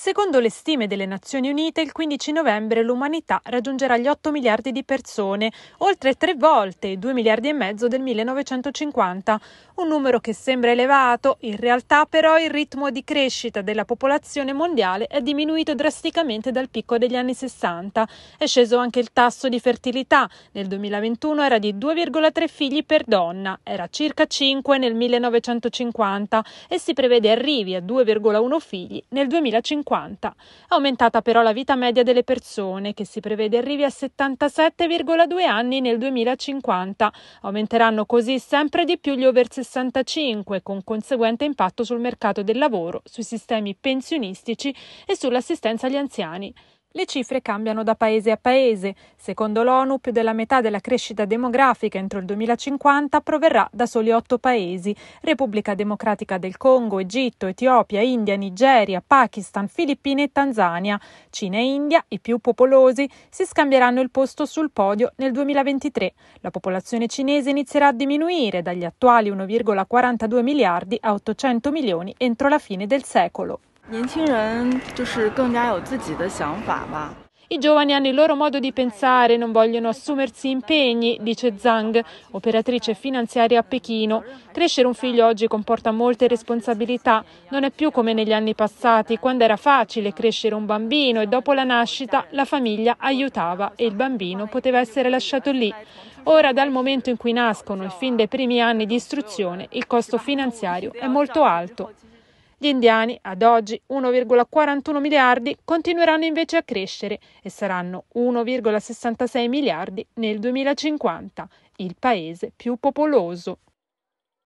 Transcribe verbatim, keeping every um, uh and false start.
Secondo le stime delle Nazioni Unite, il quindici novembre l'umanità raggiungerà gli otto miliardi di persone, oltre tre volte i due miliardi e mezzo del millenovecentocinquanta. Un numero che sembra elevato, in realtà però il ritmo di crescita della popolazione mondiale è diminuito drasticamente dal picco degli anni sessanta. È sceso anche il tasso di fertilità. Nel duemilaventuno era di due virgola tre figli per donna, era circa cinque nel millenovecentocinquanta e si prevede arrivi a due virgola uno figli nel duemilacinquanta. È aumentata però la vita media delle persone, che si prevede arrivi a settantasette virgola due anni nel duemilacinquanta. Aumenteranno così sempre di più gli over sessantacinque, con conseguente impatto sul mercato del lavoro, sui sistemi pensionistici e sull'assistenza agli anziani. Le cifre cambiano da paese a paese. Secondo l'ONU, più della metà della crescita demografica entro il duemilacinquanta proverrà da soli otto paesi: Repubblica Democratica del Congo, Egitto, Etiopia, India, Nigeria, Pakistan, Filippine e Tanzania. Cina e India, i più popolosi, si scambieranno il posto sul podio nel duemilaventitré. La popolazione cinese inizierà a diminuire dagli attuali uno virgola quarantadue miliardi a ottocento milioni entro la fine del secolo. I giovani hanno il loro modo di pensare, non vogliono assumersi impegni, dice Zhang, operatrice finanziaria a Pechino. Crescere un figlio oggi comporta molte responsabilità. Non è più come negli anni passati, quando era facile crescere un bambino e dopo la nascita la famiglia aiutava e il bambino poteva essere lasciato lì. Ora, dal momento in cui nascono e fin dai primi anni di istruzione, il costo finanziario è molto alto. Gli indiani, ad oggi uno virgola quarantuno miliardi, continueranno invece a crescere e saranno uno virgola sessantasei miliardi nel duemilacinquanta, il paese più popoloso.